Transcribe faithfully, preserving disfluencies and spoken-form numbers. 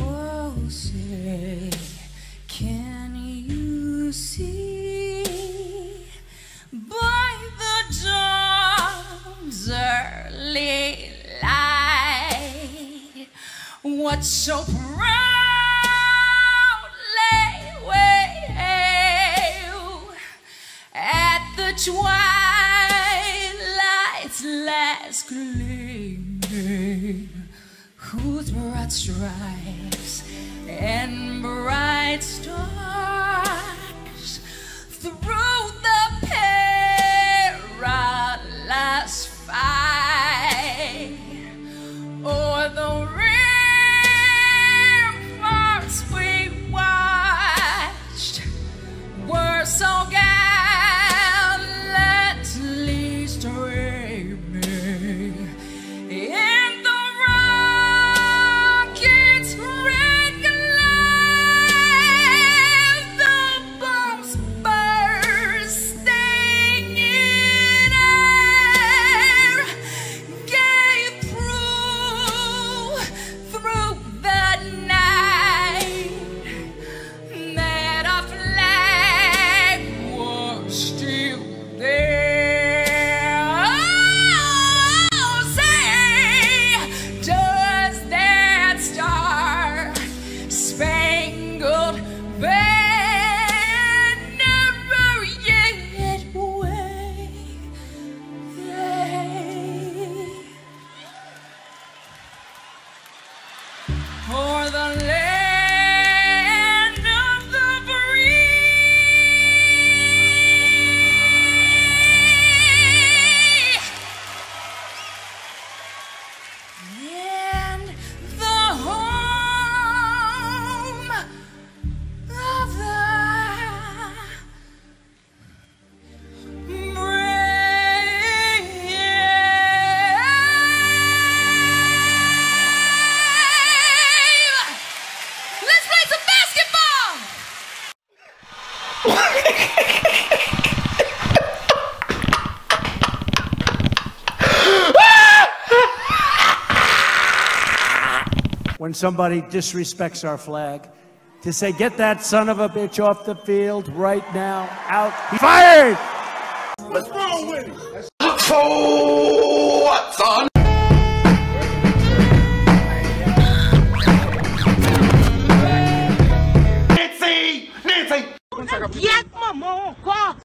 Oh, Siri, can you see by the dawn's early light what so proudly wave at the twilight's last gleaming, whose broad stripes and bright stars through the perilous fight o'er the ramparts we watched were so gallantly streaming in the for the land. When somebody disrespects our flag, to say, get that son of a bitch off the field right now, out, he's fired! What's wrong with him? That's so what's on?